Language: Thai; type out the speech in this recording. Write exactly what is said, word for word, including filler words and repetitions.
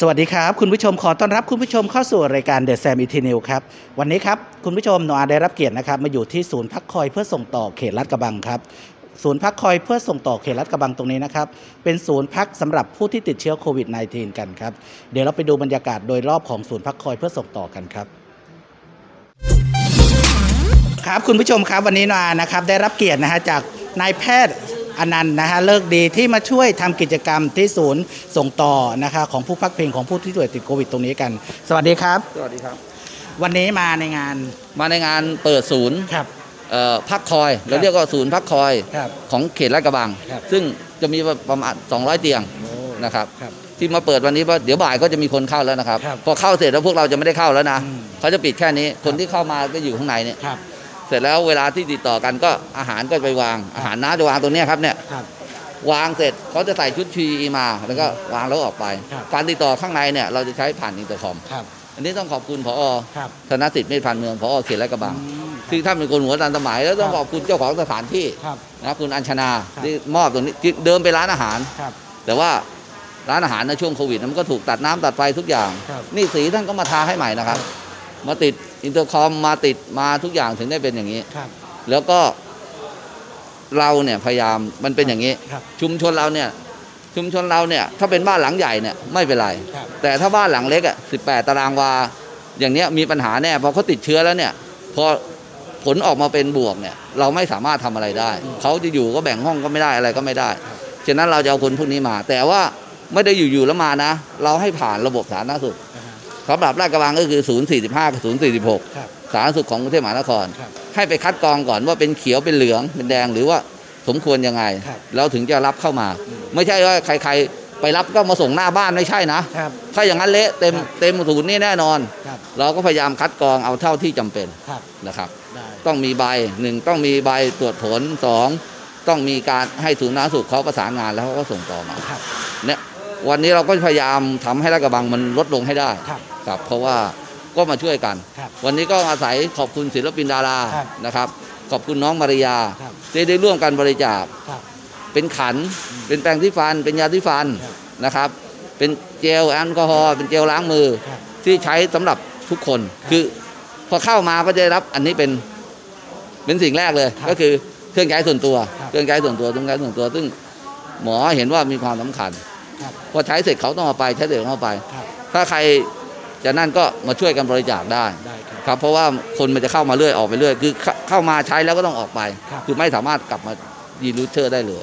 สวัสดีครับคุณผู้ชมขอต้อนรับคุณผู้ชมเข้าสู่รายการ The Sam Easy News ครับวันนี้ครับคุณผู้ชมหนูอาได้รับเกียรตินะครับมาอยู่ที่ศูนย์พักคอยเพื่อส่งต่อเขตลาดกระบังครับศูนย์พักคอยเพื่อส่งต่อเขตลาดกระบังตรงนี้นะครับเป็นศูนย์พักสำหรับผู้ที่ติดเชื้อโควิด สิบเก้า กันครับเดี๋ยวเราไปดูบรรยากาศโดยรอบของศูนย์พักคอยเพื่อส่งต่อกันครับครับคุณผู้ชมครับวันนี้หนูอานะครับได้รับเกียรตินะฮะจากนายแพทย์อนันต์นะฮะเลิกดีที่มาช่วยทำกิจกรรมที่ศูนย์ส่งต่อนะคะของผู้พักพิงของผู้ที่ป่วยติดโควิดตรงนี้กันสวัสดีครับสวัสดีครับวันนี้มาในงานมาในงานเปิดศูนย์ครับพักคอยเราเรียกว่าศูนย์พักคอยของเขตลาดกระบังซึ่งจะมีประมาณสองร้อยเตียงนะครับที่มาเปิดวันนี้ว่าเดี๋ยวบ่ายก็จะมีคนเข้าแล้วนะครับพอเข้าเสร็จแล้วพวกเราจะไม่ได้เข้าแล้วนะเขาจะปิดแค่นี้คนที่เข้ามาก็อยู่ข้างในเนี่ยเสร็จแล้วเวลาที่ติดต่อกันก็อาหารก็ไปวางอาหารน้าจะวางตัวนี้ครับเนี่ยวางเสร็จเขาจะใส่ชุดชีมาแล้วก็วางแล้วออกไปการติดต่อข้างในเนี่ยเราจะใช้ผ่านอินเตอร์คอมอันนี้ต้องขอบคุณผอ.ธนสิทธิ์เมธพันธุ์เมืองผอ.เขตลาดกระบังซึ่งท่านเป็นคนหัวทันสมัยแล้วต้องขอบคุณเจ้าของสถานที่นะคุณอัญชนาที่มอบตรงนี้เดิมเป็นร้านอาหารแต่ว่าร้านอาหารในช่วงโควิดมันก็ถูกตัดน้ำตัดไฟทุกอย่างนี่สีท่านก็มาทาให้ใหม่นะครับมาติดอินเตอร์คอมมาติดมาทุกอย่างถึงได้เป็นอย่างนี้แล้วก็เราเนี่ยพยายามมันเป็นอย่างนี้ชุมชนเราเนี่ยชุมชนเราเนี่ยถ้าเป็นบ้านหลังใหญ่เนี่ยไม่เป็นไรแต่ถ้าบ้านหลังเล็กอ่ะสิบแปดตารางวาอย่างเนี้ยมีปัญหาแน่พอเขาติดเชื้อแล้วเนี่ยพอผลออกมาเป็นบวกเนี่ยเราไม่สามารถทำอะไรได้เขาจะอยู่ก็แบ่งห้องก็ไม่ได้อะไรก็ไม่ได้ฉะนั้นเราจะเอาคนพวกนี้มาแต่ว่าไม่ได้อยู่ๆแล้วมานะเราให้ผ่านระบบสาธารณสุขสำหรับลาดกระบังก็คือศูนย์ สี่สิบห้ากับศูนย์ สี่สิบหกสาธารณสุขของกรุงเทพมหานครให้ไปคัดกรองก่อนว่าเป็นเขียวเป็นเหลืองเป็นแดงหรือว่าสมควรยังไงแล้วถึงจะรับเข้ามาไม่ใช่ว่าใครๆไปรับก็มาส่งหน้าบ้านไม่ใช่นะถ้าอย่างนั้นเละเต็มเต็มศูนย์นี่แน่นอนเราก็พยายามคัดกรองเอาเท่าที่จำเป็นนะครับต้องมีใบหนึ่งต้องมีใบตรวจผลสองต้องมีการให้ศูนย์สาธารณสุขเขาประสานงานแล้วเขาก็ส่งต่อมาเนี่ยวันนี้เราก็พยายามทำให้ลาดกระบังมันลดลงให้ได้ครับเพราะว่าก็มาช่วยกันวันนี้ก็อาศัยขอบคุณศิลปินดารานะครับขอบคุณน้องมาริยาที่ได้ร่วมกันบริจาคเป็นขันเป็นแปรงที่ฟันเป็นยาที่ฟันนะครับเป็นเจลแอลกอฮอล์เป็นเจลล้างมือที่ใช้สำหรับทุกคนคือพอเข้ามาก็จะรับอันนี้เป็นเป็นสิ่งแรกเลยก็คือเครื่องใช้ส่วนตัวเครื่องใช้ส่วนตัวเครื่องใช้ส่วนตัวซึ่งหมอเห็นว่ามีความสำคัญพอใช้เสร็จเขาต้องเอาไปใช้เสร็จเอาไปถ้าใครจากนั้นก็มาช่วยกันบริจาคได้ครับเพราะว่าคนมันจะเข้ามาเรื่อยออกไปเรื่อยคือเข้ามาใช้แล้วก็ต้องออกไปคือไม่สามารถกลับมาดีลูเชอร์ได้เลย